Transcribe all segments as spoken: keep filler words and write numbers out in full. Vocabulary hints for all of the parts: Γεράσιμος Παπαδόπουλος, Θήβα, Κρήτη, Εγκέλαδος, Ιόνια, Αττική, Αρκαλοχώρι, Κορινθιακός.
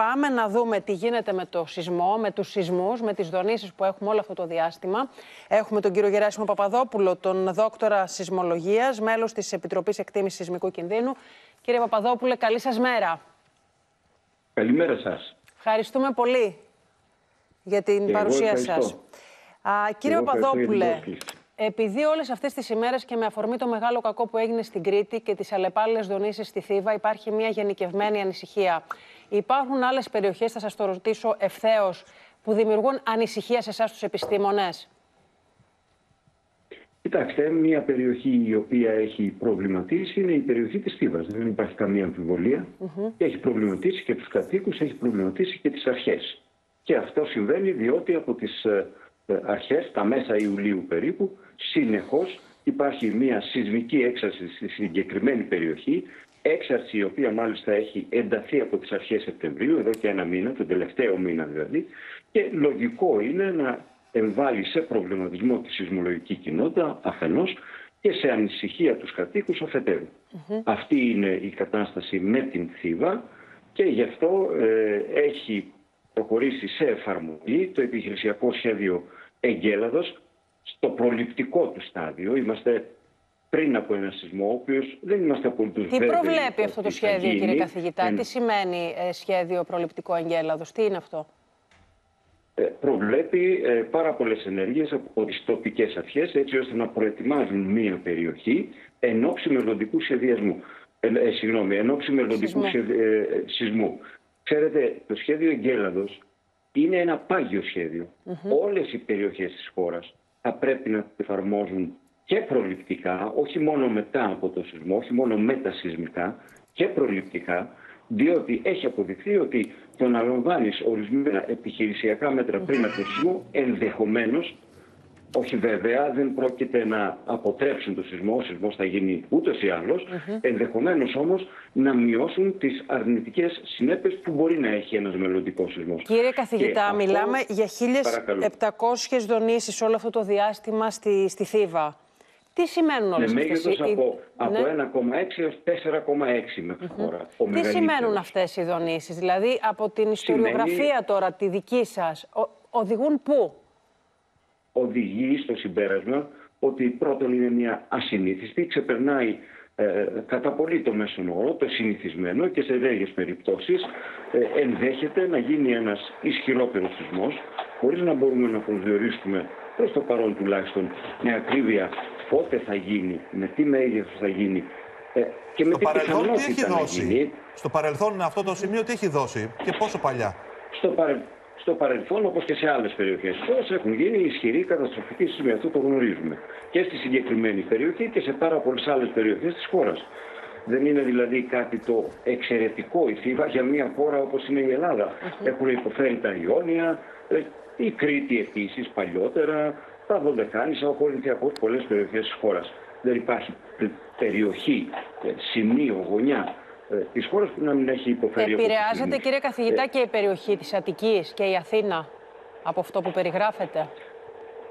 Πάμε να δούμε τι γίνεται με το σεισμό, με τους σεισμούς, με τις δονήσεις που έχουμε όλο αυτό το διάστημα. Έχουμε τον κύριο Γεράσιμο Παπαδόπουλο, τον δόκτορα σεισμολογίας, μέλος της Επιτροπής Εκτίμησης Σεισμικού Κινδύνου. Κύριε Παπαδόπουλε, καλή σας μέρα. Καλημέρα σας. Ευχαριστούμε πολύ για την και παρουσία σας. Α, κύριε Παπαδόπουλε, επειδή όλες αυτές τις ημέρες και με αφορμή το μεγάλο κακό που έγινε στην Κρήτη και τις αλλεπάλληλες δονήσεις στη Θήβα, υπάρχει μια γενικευμένη ανησυχία. Υπάρχουν άλλες περιοχές, θα σας το ρωτήσω ευθέως, που δημιουργούν ανησυχία σε εσάς τους επιστήμονες? Κοιτάξτε, μια περιοχή η οποία έχει προβληματίσει είναι η περιοχή της Θήβας. Δεν υπάρχει καμία αμφιβολία. Mm-hmm. Έχει προβληματίσει και τους κατοίκους, έχει προβληματίσει και τις αρχές. Και αυτό συμβαίνει διότι από τις αρχές, τα μέσα Ιουλίου περίπου, συνεχώς υπάρχει μια σεισμική έξαρση στη συγκεκριμένη περιοχή. Έξαρση η οποία μάλιστα έχει ενταθεί από τις αρχές Σεπτεμβρίου, εδώ και ένα μήνα, τον τελευταίο μήνα δηλαδή, και λογικό είναι να εμβάλλει σε προβληματισμό τη σεισμολογική κοινότητα αφενός και σε ανησυχία τους κατοίκους αφετέρου. Mm-hmm. Αυτή είναι η κατάσταση με την Θήβα και γι' αυτό ε, έχει προχωρήσει σε εφαρμογή το επιχειρησιακό σχέδιο Εγκέλαδος στο προληπτικό του στάδιο. Είμαστε πριν από ένα σεισμό, ο οποίος δεν είμαστε απολύτως βέβαιοι. Τι προβλέπει αυτό το σχέδιο, κύριε καθηγητά? Εν... Τι σημαίνει ε, σχέδιο προληπτικό Εγκέλαδος, τι είναι αυτό? Ε, προβλέπει ε, πάρα πολλές ενέργειες από τις τοπικές αρχές, έτσι ώστε να προετοιμάζουν μία περιοχή εν ώψη μελλοντικού σχεδιασμού. Ε, ε, συγγνώμη, εν ώψη μελλοντικού σεισμού. Ε, ε, σεισμού. Ξέρετε, το σχέδιο Εγκέλαδος είναι ένα πάγιο σχέδιο. Mm-hmm. Όλες οι περιοχές της χώρας θα πρέπει να εφαρμόζουν και προληπτικά, όχι μόνο μετά από το σεισμό, όχι μόνο μετασεισμικά, και προληπτικά, διότι έχει αποδειχθεί ότι το να λαμβάνεις ορισμένα επιχειρησιακά μέτρα πριν από το σεισμό, ενδεχομένως, όχι βέβαια, δεν πρόκειται να αποτρέψουν το σεισμό, ο σεισμός θα γίνει ούτως ή άλλως, ενδεχομένως όμως να μειώσουν τις αρνητικές συνέπειες που μπορεί να έχει ένας μελλοντικός σεισμός. Κύριε καθηγητά, αυτό... μιλάμε για χίλιες επτακόσιες δονήσεις όλο αυτό το διάστημα στη, στη Θήβα. Τι σημαίνουν όλες ναι, αυτές οι... από, ναι. από ένα κόμμα έξι έως τέσσερα κόμμα έξι μέχρι mm-hmm. τώρα. Τι σημαίνουν αυτές οι δονήσεις? Δηλαδή από την ιστοριογραφία Σημαίνει... τώρα, τη δική σας, ο, οδηγούν πού? Οδηγεί στο συμπέρασμα ότι πρώτον είναι μια ασυνήθιστη, ξεπερνάει ε, κατά πολύ το μέσον όρο, το συνηθισμένο, και σε τέτοιες περιπτώσεις ε, ενδέχεται να γίνει ένας ισχυρότερος σεισμός, χωρίς να μπορούμε να προσδιορίσουμε, προς το παρόν τουλάχιστον, με ακρίβεια πότε θα γίνει, με τι μέγεθος θα γίνει ε, και με τι πιθανότητα να γίνει. Στο παρελθόν αυτό το σημείο τι έχει δώσει και πόσο παλιά? Στο, παρε... στο παρελθόν, όπως και σε άλλες περιοχές, πώς έχουν γίνει ισχυροί καταστροφικοί σεισμοί, αυτό το γνωρίζουμε. Και στη συγκεκριμένη περιοχή και σε πάρα πολλές άλλες περιοχές της χώρας. Δεν είναι δηλαδή κάτι το εξαιρετικό η Θήβα για μια χώρα όπως είναι η Ελλάδα. Έχουν υποφέρει τα Ιόνια, η Κρήτη επίσης παλιότερα, τα Δωδεκάνησα, ο Κορινθιακός, πολλές περιοχές της χώρας. Δεν υπάρχει περιοχή, σημείο, γωνιά της χώρας που να μην έχει υποφέρει. Επηρεάζεται, κύριε καθηγητά, και η περιοχή της Αττικής και η Αθήνα από αυτό που περιγράφεται?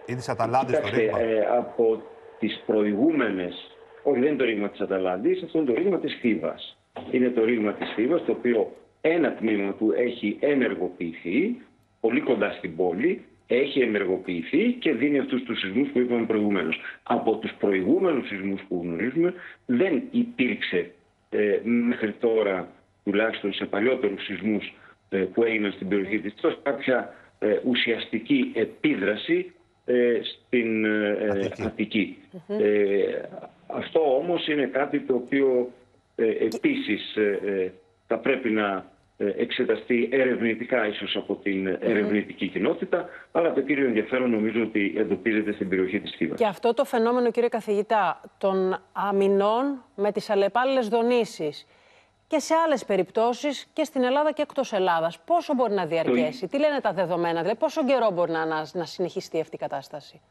Ή της Αταλάντης το ρήγμα? Από τις προηγούμενες... Όχι, δεν είναι το ρήγμα της Αταλάντης, αυτό είναι το ρήγμα της Θήβας. Είναι το ρήγμα της Θήβας, το οποίο ένα τμήμα του έχει ενεργοποιηθεί, πολύ κοντά στην πόλη, έχει ενεργοποιηθεί και δίνει αυτούς τους σεισμούς που είπαμε προηγουμένως. Από τους προηγούμενους σεισμούς που γνωρίζουμε δεν υπήρξε ε, μέχρι τώρα, τουλάχιστον σε παλιότερους σεισμούς ε, που έγιναν στην περιοχή της Θήβας, κάποια ε, ουσιαστική επίδραση ε, στην ε, Αττική. Αττική. Mm-hmm. Ε, αυτό όμως είναι κάτι το οποίο ε, επίσης ε, θα πρέπει να εξεταστεί ερευνητικά ίσως από την ερευνητική κοινότητα, αλλά το κύριο ενδιαφέρον νομίζω ότι εντοπίζεται στην περιοχή της Θήβας. Και αυτό το φαινόμενο, κύριε καθηγητά, των αμυνών με τις αλλεπάλληλες δονήσεις και σε άλλες περιπτώσεις και στην Ελλάδα και εκτός Ελλάδας, πόσο μπορεί να διαρκέσει, το... τι λένε τα δεδομένα, δηλαδή πόσο καιρό μπορεί να, να, να συνεχιστεί αυτή η κατάσταση?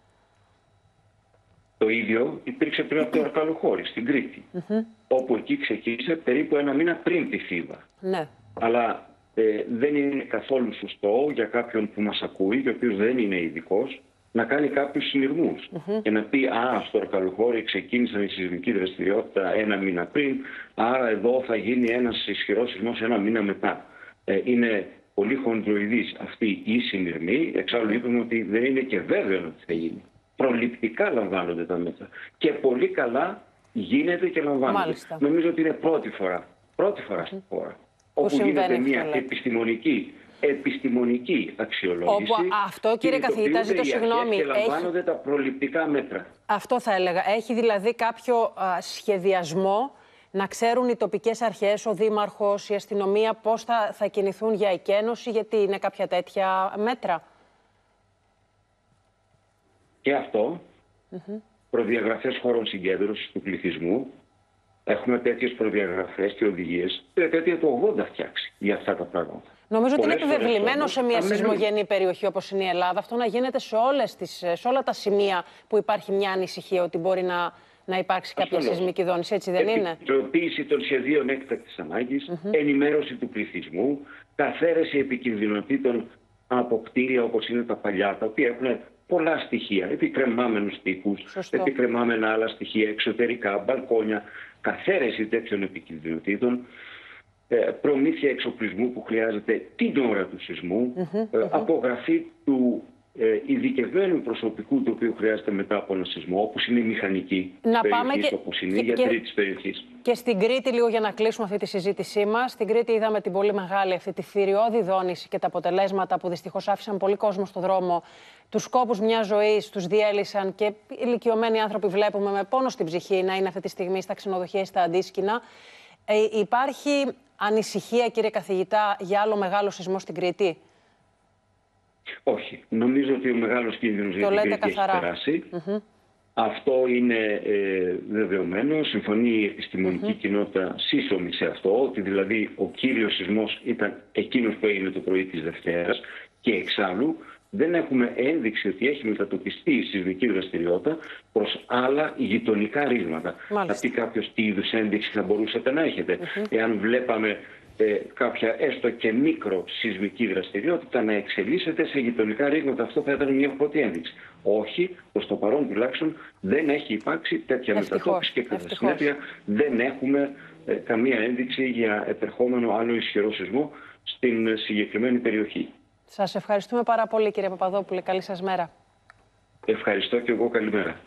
Το ίδιο υπήρξε πριν από το Αρκαλοχώρι, στην Κρήτη, mm-hmm. όπου εκεί ξεκίνησε περίπου ένα μήνα πριν τη Θήβα. Ναι. Αλλά ε, δεν είναι καθόλου σωστό για κάποιον που μας ακούει και ο οποίος δεν είναι ειδικός να κάνει κάποιους συνειρμούς mm-hmm. και να πει «Α, στο Αρκαλοχώρι ξεκίνησαν η σεισμική δραστηριότητα ένα μήνα πριν, άρα εδώ θα γίνει ένας ισχυρός σεισμός ένα μήνα μετά». ε, είναι πολύ χονδροειδής αυτή η συνειρμή. Εξάλλου είπαμε ότι δεν είναι και βέβαιο ότι θα γίνει. Προληπτικά λαμβάνονται τα μέτρα. Και πολύ καλά γίνεται και λαμβάνονται. Μάλιστα. Νομίζω ότι είναι πρώτη φορά. Πρώτη φορά στην χώρα. Όπου γίνεται μια επιστημονική, επιστημονική αξιολόγηση. Όπου, αυτό, κύριε καθηγητά, ζητώ συγγνώμη. Και λαμβάνονται έχει... τα προληπτικά μέτρα. Αυτό θα έλεγα. Έχει δηλαδή κάποιο α, σχεδιασμό να ξέρουν οι τοπικές αρχές, ο δήμαρχος, η αστυνομία, πώς θα, θα κινηθούν για εκένωση, γιατί είναι κάποια τέτοια μέτρα. Και αυτό, mm-hmm. προδιαγραφές χώρων συγκέντρωσης του πληθυσμού. Έχουμε τέτοιες προδιαγραφές και οδηγίες. Είναι τέτοια του ογδόντα φτιάξει για αυτά τα πράγματα. Νομίζω ότι είναι επιβεβλημένο σε μια σεισμογενή περιοχή όπως είναι η Ελλάδα αυτό να γίνεται σε, όλες τις, σε όλα τα σημεία που υπάρχει μια ανησυχία ότι μπορεί να, να υπάρξει κάποια σεισμική δόνηση. Έτσι δεν είναι. Επιτροποποίηση των σχεδίων έκτακτης ανάγκης, mm-hmm. ενημέρωση του πληθυσμού, καθαίρεση επικινδυνοτήτων από κτίρια όπως είναι τα παλιά, τα οποία έχουν πολλά στοιχεία, επικρεμάμενους τείχους, επικρεμάμενα άλλα στοιχεία, εξωτερικά, μπαλκόνια, καθαίρεση τέτοιων επικινδυνοτήτων, προμήθεια εξοπλισμού που χρειάζεται την ώρα του σεισμού, mm-hmm, mm-hmm. απογραφή του ειδικευμένου προσωπικού το οποίο χρειάζεται μετά από ένα σεισμό, όπως είναι η μηχανική περιοχή, όπως είναι οι γιατροί της περιοχής. Και στην Κρήτη, λίγο για να κλείσουμε αυτή τη συζήτησή μας, στην Κρήτη είδαμε την πολύ μεγάλη αυτή τη θηριώδη δόνηση και τα αποτελέσματα που δυστυχώς άφησαν πολύ κόσμο στον δρόμο. Τους κόπους μιας ζωής τους διέλυσαν και ηλικιωμένοι άνθρωποι βλέπουμε με πόνο στην ψυχή να είναι αυτή τη στιγμή στα ξενοδοχεία, στα αντίσκηνα. Ε, υπάρχει ανησυχία, κύριε καθηγητά, για άλλο μεγάλο σεισμό στην Κρήτη? Όχι. Νομίζω ότι ο μεγάλος κίνδυνος για την Κρήτη έχει περάσει. Mm-hmm. Αυτό είναι ε, δεδομένο. Συμφωνεί η επιστημονική mm-hmm. κοινότητα σύσσωμη σε αυτό, ότι δηλαδή ο κύριος σεισμός ήταν εκείνος που έγινε το πρωί της Δευτέρας και εξάλλου δεν έχουμε ένδειξη ότι έχει μετατοπιστεί η σεισμική δραστηριότητα προς άλλα γειτονικά ρήγματα. Μάλιστα. Θα πει κάποιος τι είδους ένδειξη θα μπορούσατε να έχετε. Mm-hmm. Εάν βλέπαμε Ε, κάποια έστω και μικρο σεισμική δραστηριότητα να εξελίσσεται σε γειτονικά ρήγματα, αυτό θα ήταν μια πρώτη ένδειξη. Όχι, προς το παρόν τουλάχιστον δεν έχει υπάρξει τέτοια μετατόπιση και κατά συνέπεια δεν έχουμε ε, καμία ένδειξη για επερχόμενο άλλο ισχυρό σεισμό στην συγκεκριμένη περιοχή. Σας ευχαριστούμε πάρα πολύ, κύριε Παπαδόπουλε. Καλή σας μέρα. Ευχαριστώ και εγώ. Καλημέρα.